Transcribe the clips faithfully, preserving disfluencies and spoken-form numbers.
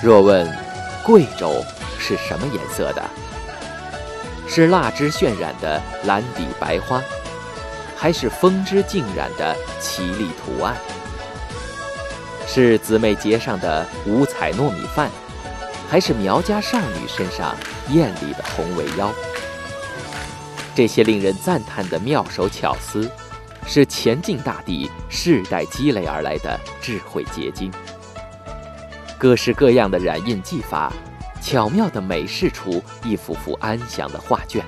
若问贵州是什么颜色的，是蜡汁渲染的蓝底白花，还是风之浸染的绮丽图案？是姊妹节上的五彩糯米饭，还是苗家少女身上艳丽的红围腰？这些令人赞叹的妙手巧思，是前晋大地世代积累而来的智慧结晶。各式各样的染印技法，巧妙地美饰出一幅幅安详的画卷，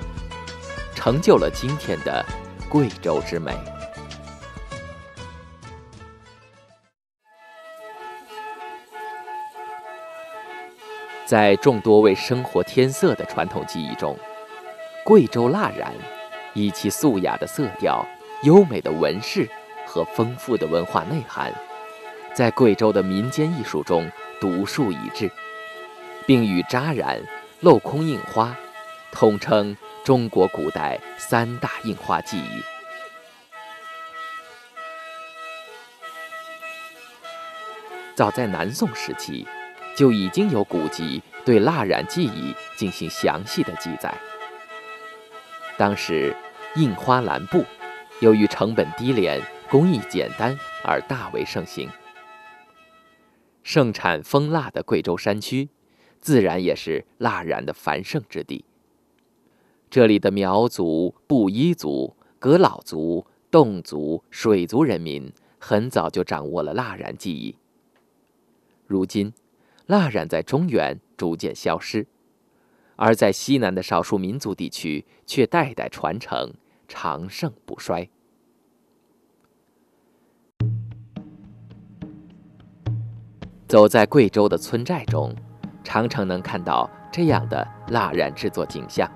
成就了今天的贵州之美。在众多为生活添色的传统技艺中，贵州蜡染以其素雅的色调、优美的纹饰和丰富的文化内涵，在贵州的民间艺术中独树一帜，并与扎染、镂空印花统称中国古代三大印花技艺。早在南宋时期，就已经有古籍对蜡染技艺进行详细的记载。当时，印花蓝布由于成本低廉、工艺简单而大为盛行。盛产蜂蜡的贵州山区，自然也是蜡染的繁盛之地。这里的苗族、布依族、仡佬族、侗族、水族人民很早就掌握了蜡染技艺。如今，蜡染在中原逐渐消失，而在西南的少数民族地区却代代传承，长盛不衰。走在贵州的村寨中，常常能看到这样的蜡染制作景象。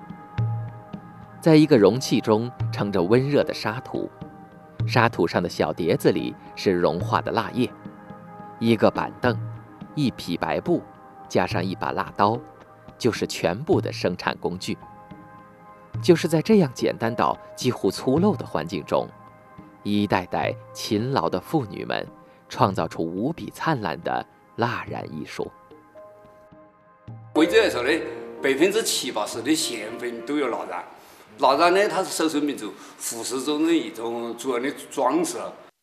在一个容器中盛着温热的沙土，沙土上的小碟子里是融化的蜡液。一个板凳，一匹白布，加上一把蜡刀，就是全部的生产工具。就是在这样简单到几乎粗陋的环境中，一代代勤劳的妇女们创造出无比灿烂的蜡染艺术。贵州来说呢，百分之七八十的县份都有蜡染。蜡染呢，它是少数民族服饰中的一种主要的装饰。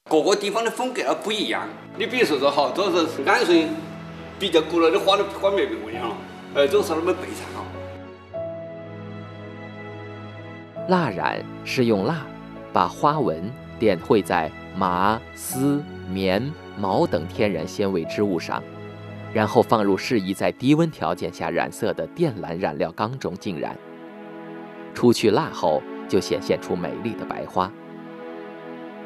各个地方的风格它不一样。你比如说说好，这是安顺比较古老的花的花玫瑰纹样，呃，这是他们白菜哈。蜡染是用蜡把花纹点绘在麻、丝、棉、毛等天然纤维织物上，然后放入适宜在低温条件下染色的靛蓝染料缸中浸染。除去蜡后，就显现出美丽的白花。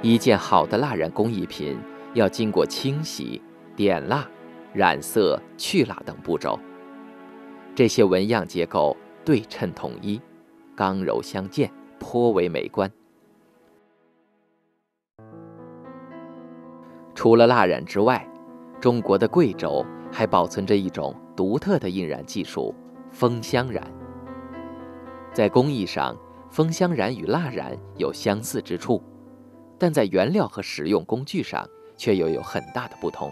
一件好的蜡染工艺品要经过清洗、点蜡、染色、去蜡等步骤，这些纹样结构对称统一，刚柔相间，颇为美观。除了蜡染之外，中国的贵州还保存着一种独特的印染技术——风香染。在工艺上，风香染与蜡染有相似之处，但在原料和使用工具上却又有很大的不同。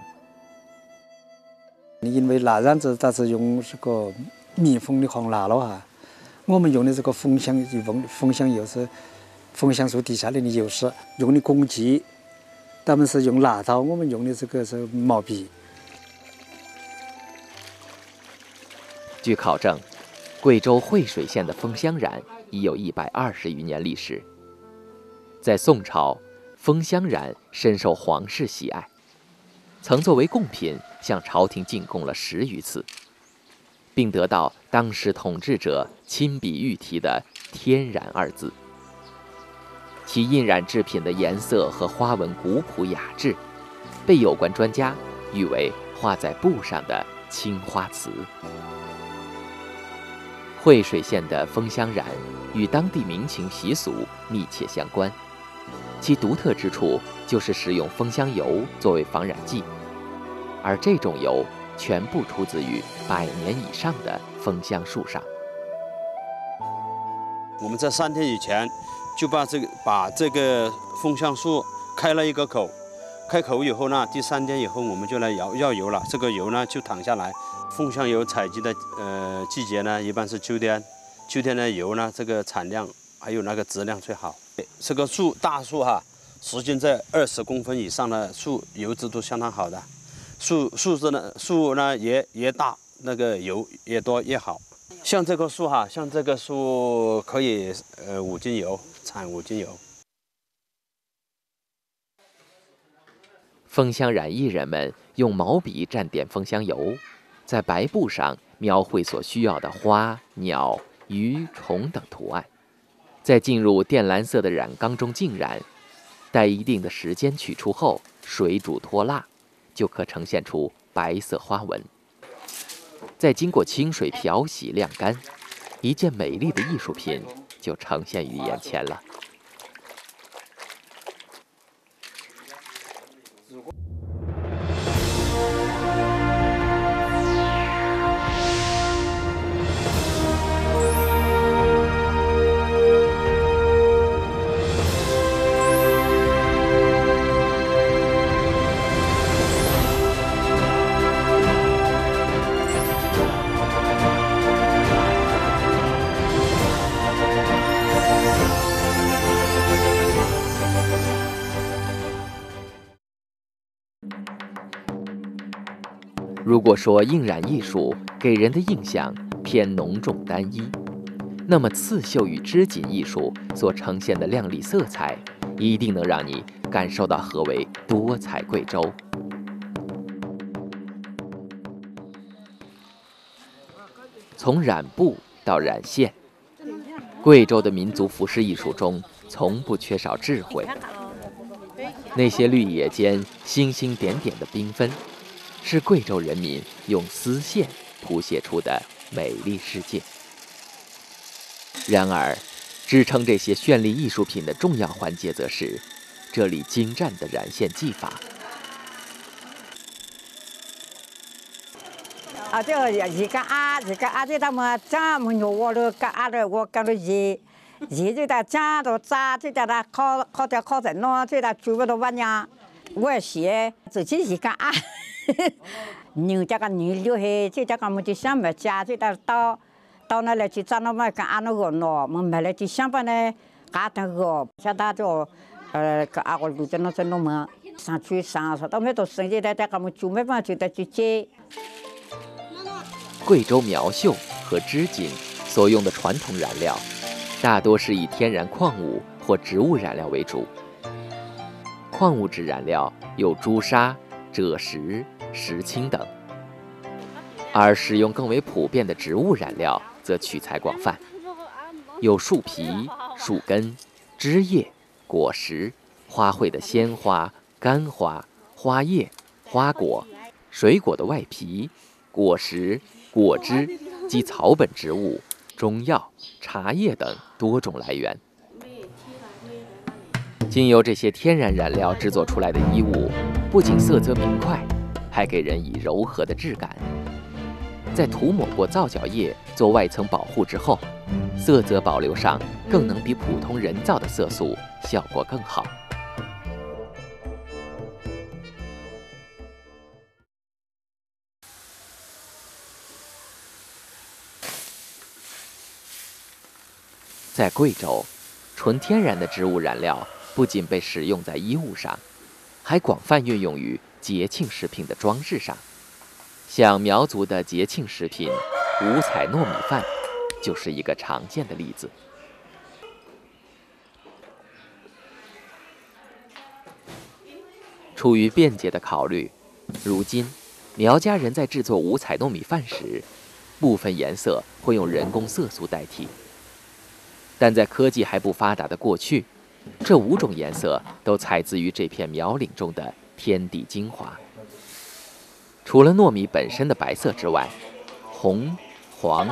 因为蜡染它是用这个密封的黄蜡了哈，我们用的这个风香风风香油是风香树底下的油脂，用的工具。他们是用蜡刀，我们用的这个是毛笔。据考证，贵州惠水县的风香染已有一百二十余年历史。在宋朝，风香染深受皇室喜爱，曾作为贡品向朝廷进贡了十余次，并得到当时统治者亲笔御题的“天然”二字。其印染制品的颜色和花纹古朴雅致，被有关专家誉为画在布上的青花瓷。惠水县的风香染与当地民情习俗密切相关，其独特之处就是使用风香油作为防染剂，而这种油全部出自于百年以上的风香树上。我们在三天以前就把这个把这个风香树开了一个口，开口以后呢，第三天以后我们就来摇摇油了。这个油呢就淌下来，凤香油采集的呃季节呢，一般是秋天，秋天的油呢，这个产量还有那个质量最好。这个树大树哈，直径在二十公分以上的树，油脂都相当好的。树树枝呢，树呢也也大，那个油越多越好。像这棵树哈，像这个树可以呃五斤油，产五斤油。 蜂箱染艺人们用毛笔蘸点蜂箱油，在白布上描绘所需要的花、鸟、鱼、虫等图案，在进入靛蓝色的染缸中浸染，待一定的时间取出后，水煮脱蜡，就可呈现出白色花纹。再经过清水漂洗晾干，一件美丽的艺术品就呈现于眼前了。 如果说印染艺术给人的印象偏浓重单一，那么刺绣与织锦艺术所呈现的亮丽色彩，一定能让你感受到何为多彩贵州。从染布到染线，贵州的民族服饰艺术中从不缺少智慧。那些绿野间星星点点的缤纷。 是贵州人民用丝线谱写出的美丽世界。然而，支撑这些绚丽艺术品的重要环节，则是这里精湛的染线技法。啊，这一个啊，一个啊，这他们长么牛窝了，个啊了，我跟着一，一就在长着扎，就在那靠靠在靠在弄，就在煮不到晚上，我学自己一个啊。 牛这个牛流黑，这这个么就想买家，这到到到那来去找那么个阿那个喏，么买来就想把呢，干那个，像他就呃个阿个路子那是弄么，上去上上到没到生意来，这个么就没办法就得去接。贵州苗绣和织锦所用的传统染料，大多是以天然矿物或植物染料为主。矿物质染料有朱砂、赭石。 石青等，而使用更为普遍的植物染料则取材广泛，有树皮、树根、枝叶、果实、花卉的鲜花、干花、花叶、花果、水果的外皮、果实、果汁及草本植物、中药、茶叶等多种来源。 经由这些天然染料制作出来的衣物，不仅色泽明快，还给人以柔和的质感。在涂抹过皂角液做外层保护之后，色泽保留上更能比普通人造的色素效果更好。在贵州，纯天然的植物染料。 不仅被使用在衣物上，还广泛运用于节庆食品的装饰上。像苗族的节庆食品五彩糯米饭，就是一个常见的例子。出于便捷的考虑，如今苗家人在制作五彩糯米饭时，部分颜色会用人工色素代替。但在科技还不发达的过去， 这五种颜色都采自于这片苗岭中的天地精华。除了糯米本身的白色之外，红、黄、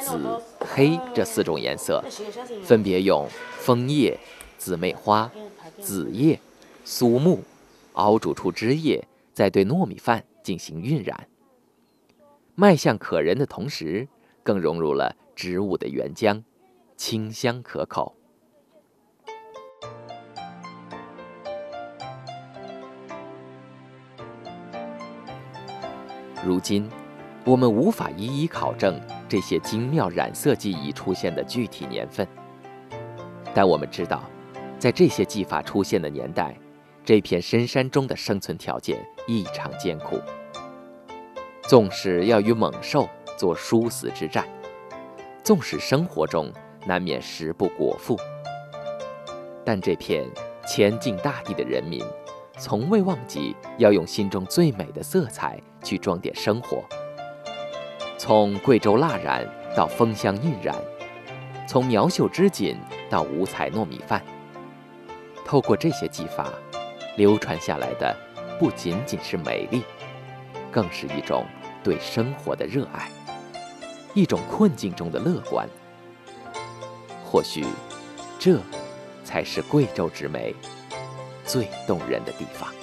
紫、黑这四种颜色，分别用枫叶、姊妹花、紫叶、苏木熬煮出汁液，再对糯米饭进行晕染。卖相可人的同时，更融入了植物的原浆，清香可口。 如今，我们无法一一考证这些精妙染色技艺出现的具体年份，但我们知道，在这些技法出现的年代，这片深山中的生存条件异常艰苦。纵使要与猛兽做殊死之战，纵使生活中难免食不果腹，但这片前进大地的人民从未忘记要用心中最美的色彩去装点生活。从贵州蜡染到枫香印染，从苗绣织锦到五彩糯米饭，透过这些技法流传下来的不仅仅是美丽，更是一种对生活的热爱，一种困境中的乐观。或许这才是贵州之美最动人的地方。